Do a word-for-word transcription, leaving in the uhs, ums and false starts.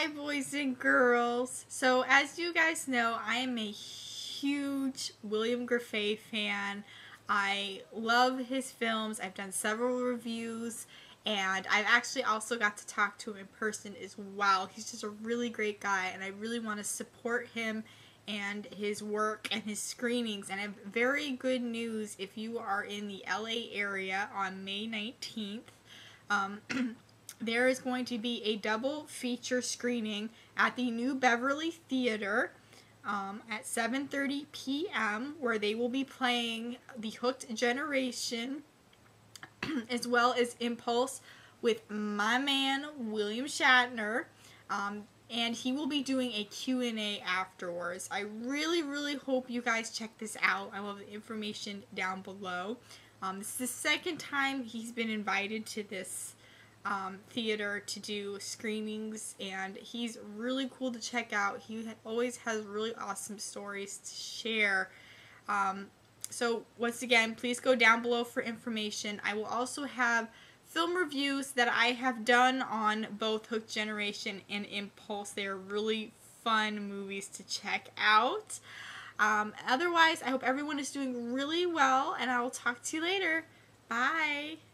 Hi boys and girls. So as you guys know, I am a huge William Grefe fan. I love his films. I've done several reviews and I've actually also got to talk to him in person as well. He's just a really great guy and I really want to support him and his work and his screenings, and I have very good news if you are in the L A area on May nineteenth. Um, there is going to be a double feature screening at the New Beverly Theater um, at seven thirty p m where they will be playing The Hooked Generation as well as Impulse with my man William Shatner. Um, and he will be doing a Q and A afterwards. I really, really hope you guys check this out. I will have the information down below. Um, this is the second time he's been invited to this um, theater to do screenings, and he's really cool to check out. He ha always has really awesome stories to share. Um, so once again, please go down below for information. I will also have film reviews that I have done on both Hooked Generation and Impulse. They are really fun movies to check out. Um, otherwise, I hope everyone is doing really well, and I will talk to you later. Bye!